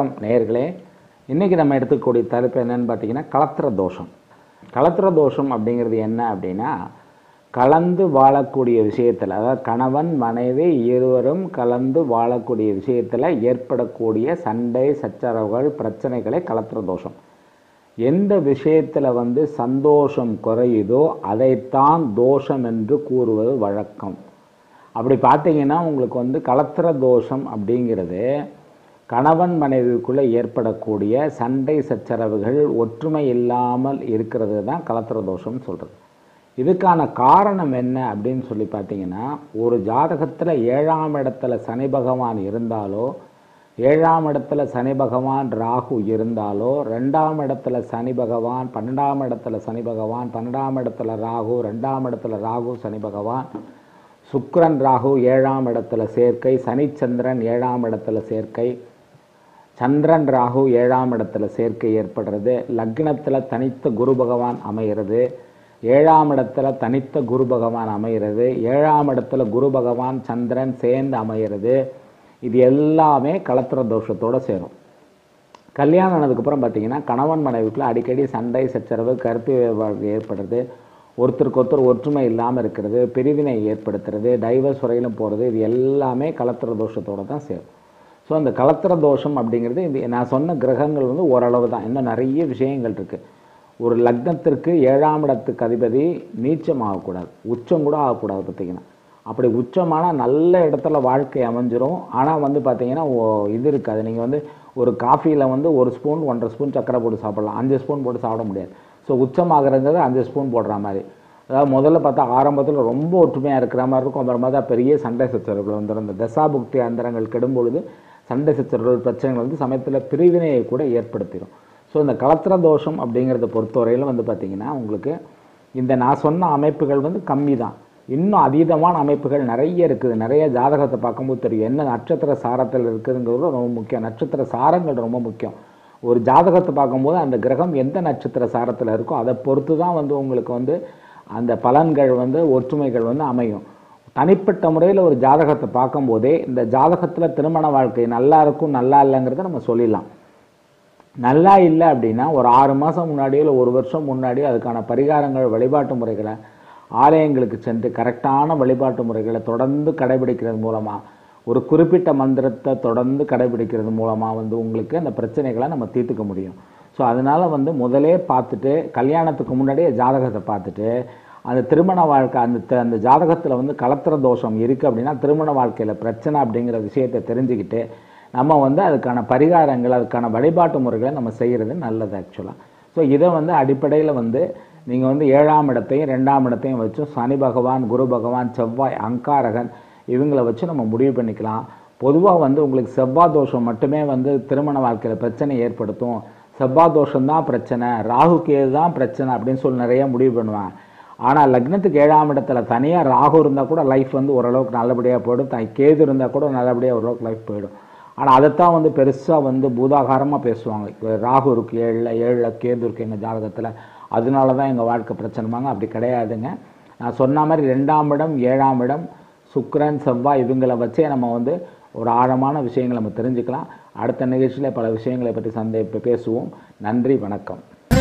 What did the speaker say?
வணக்கம் நேயர்களே, இன்றைக்கி நம்ம எடுத்துக்கூடிய தலைப்பு என்னென்னு பார்த்தீங்கன்னா களத்திர தோஷம். களத்திர தோஷம் அப்படிங்கிறது என்ன அப்படின்னா, கலந்து வாழக்கூடிய விஷயத்தில், அதாவது கணவன் மனைவி இருவரும் கலந்து வாழக்கூடிய விஷயத்தில் ஏற்படக்கூடிய சண்டை சச்சரவுகள் பிரச்சனைகளே களத்திர தோஷம். எந்த விஷயத்தில் சந்தோஷம் குறையுதோ அதைத்தான் தோஷம் என்று கூறுவது வழக்கம். அப்படி பார்த்தீங்கன்னா உங்களுக்கு களத்திர தோஷம் அப்படிங்கிறது கணவன் மனைவிக்குள்ளே ஏற்படக்கூடிய சண்டை சச்சரவுகள், ஒற்றுமை இல்லாமல் இருக்கிறது தான் களத்திர தோஷம்னு சொல்கிறது. இதுக்கான காரணம் என்ன அப்படின்னு சொல்லி பார்த்தீங்கன்னா, ஒரு ஜாதகத்தில் 7ஆம் இடத்துல சனி பகவான் இருந்தாலோ, 7ஆம் இடத்துல சனி பகவான் ராகு இருந்தாலோ, 2ஆம் இடத்துல சனி பகவான், 12ஆம் இடத்துல சனி பகவான், 12ஆம் இடத்துல ராகு, 2ஆம் இடத்துல ராகு சனி பகவான், சுக்கிரன் ராகு 7ஆம் இடத்துல சேர்க்கை, சனிச்சந்திரன் 7ஆம் இடத்துல சேர்க்கை, சந்திரன் ராகு 7ஆம் இடத்துல சேர்க்கை ஏற்படுறது, லக்னத்தில் தனித்த குரு பகவான் அமைகிறது, 7ஆம் இடத்துல தனித்த குரு பகவான் அமைகிறது, 7ஆம் இடத்துல குரு பகவான் சந்திரன் சேர்ந்து அமைகிறது. இது எல்லாமே களத்திர தோஷத்தோடு சேரும். கல்யாணம் ஆனதுக்கப்புறம் பார்த்திங்கன்னா கணவன் மனைவிக்குள்ளே அடிக்கடி சண்டை சச்சரவு, கருத்து வேறுபாடு ஏற்படுறது, ஒருத்தருக்கு ஒருத்தர் ஒற்றுமை இல்லாமல் இருக்கிறது, பிரிவினை ஏற்படுத்துறது, டைவர்ஸ் வரையிலும் போகிறது. இது எல்லாமே களத்திர தோஷத்தோடு தான் சேரும். ஸோ அந்த களத்திர தோஷம் அப்படிங்கிறது, இந்த நான் சொன்ன கிரகங்கள் ஓரளவு தான், இன்னும் நிறைய விஷயங்கள் இருக்குது. ஒரு லக்னத்திற்கு 7ஆம் இடத்துக்கு அதிபதி நீச்சம் ஆகக்கூடாது, உச்சம் கூட ஆகக்கூடாது. பார்த்திங்கன்னா அப்படி உச்சமானால் நல்ல இடத்துல வாழ்க்கை அமைஞ்சிரும். ஆனால் பார்த்திங்கன்னா இது இருக்காது. நீங்கள் ஒரு காஃபியில் 1 ஸ்பூன் 1.5 ஸ்பூன் சக்கரை போட்டு சாப்பிடலாம், 5 ஸ்பூன் போட்டு சாப்பிட முடியாது. ஸோ உச்சமாகறது 5 ஸ்பூன் போடுற மாதிரி. அதாவது முதல்ல பார்த்தா ஆரம்பத்தில் ரொம்ப ஒற்றுமையாக இருக்கிற மாதிரி இருக்கும், அப்புறம் பார்த்தா பெரிய சண்டை சச்சரவுகள் வந்துடும். இந்த தசாபுக்தி அந்தரங்கள் கெடும்பொழுது சண்டை சச்சரவுகள் பிரச்சனைகள் சமயத்தில் பிரிவினையை கூட ஏற்படுத்திடும். ஸோ இந்த களத்திர தோஷம் அப்படிங்கிறத பொறுத்தவரையில் பார்த்திங்கன்னா உங்களுக்கு இந்த நான் சொன்ன அமைப்புகள் கம்மி தான். இன்னும் அதீதமான அமைப்புகள் நிறைய இருக்குது. நிறைய ஜாதகத்தை பார்க்கும்போது தெரியும் என்ன நட்சத்திர சாரத்தில் இருக்குதுங்கிறது ரொம்ப முக்கியம். நட்சத்திர சாரங்கள் ரொம்ப முக்கியம். ஒரு ஜாதகத்தை பார்க்கும்போது அந்த கிரகம் எந்த நட்சத்திர சாரத்தில் இருக்கோ அதை பொறுத்து தான் உங்களுக்கு அந்த பலன்கள் ஒற்றுமைகள் அமையும். தனிப்பட்ட முறையில் ஒரு ஜாதகத்தை பார்க்கும்போதே இந்த ஜாதகத்தில் திருமண வாழ்க்கை நல்லா இருக்கும் நல்லா இல்லைங்கிறத நம்ம சொல்லிடலாம். நல்லா இல்லை அப்படின்னா ஒரு 6 மாதம் முன்னாடியோ இல்லை 1 வருஷம் முன்னாடியோ அதுக்கான பரிகாரங்கள், வழிபாட்டு முறைகளை, ஆலயங்களுக்கு சென்று கரெக்டான வழிபாட்டு முறைகளை தொடர்ந்து கடைபிடிக்கிறது மூலமாக, ஒரு குறிப்பிட்ட மந்திரத்தை தொடர்ந்து கடைபிடிக்கிறது மூலமாக உங்களுக்கு அந்த பிரச்சனைகளை நம்ம தீர்த்துக்க முடியும். ஸோ அதனால் முதலே பார்த்துட்டு, கல்யாணத்துக்கு முன்னாடியே ஜாதகத்தை பார்த்துட்டு, அந்த திருமண வாழ்க்கை அந்த ஜாதகத்தில் களத்திர தோஷம் இருக்குது அப்படின்னா திருமண வாழ்க்கையில் பிரச்சனை அப்படிங்கிற விஷயத்தை தெரிஞ்சுக்கிட்டு நம்ம அதுக்கான பரிகாரங்கள், அதுக்கான வழிபாட்டு முறைகளை நம்ம செய்கிறது நல்லது ஆக்சுவலாக. ஸோ இதை அடிப்படையில் நீங்கள் 7ஆம் இடத்தையும் 2ஆம் இடத்தையும் வச்சு சனி பகவான், குரு பகவான், செவ்வாய், அங்காரகன் இவங்களை வச்சு நம்ம முடிவு பண்ணிக்கலாம். பொதுவாக உங்களுக்கு செவ்வாய் தோஷம் மட்டுமே திருமண வாழ்க்கையில் பிரச்சனை ஏற்படுத்தும், செவ்வாய் தோஷம்தான் பிரச்சனை, ராகு கேது தான் பிரச்சனை அப்படின்னு சொல்லி நிறையா முடிவு பண்ணுவேன். ஆனால் லக்னத்துக்கு 7ஆம் இடத்துல தனியாக ராகு இருந்தால் கூட லைஃப் ஓரளவுக்கு நல்லபடியாக போயிடும், கேது இருந்தால் கூட நல்லபடியாக ஓரளவுக்கு லைஃப் போயிடும். ஆனால் அதைத்தான் பெருசாக பூதாகாரமாக பேசுவாங்க. ராகு இருக்குது 7ல், கேது இருக்குது எங்கள் ஜாதகத்தில், அதனால தான் எங்கள் வாழ்க்கை பிரச்சனைவாங்க. அப்படி கிடையாதுங்க. நான் சொன்ன மாதிரி 2ஆம் இடம், 7ஆம் இடம், சுக்கிரன், செவ்வாய் இவங்களை வச்சே நம்ம ஒரு ஆழமான விஷயங்களை நம்ம தெரிஞ்சுக்கலாம். அடுத்த நிகழ்ச்சியில் பல விஷயங்களை பற்றி பேசுவோம். நன்றி, வணக்கம்.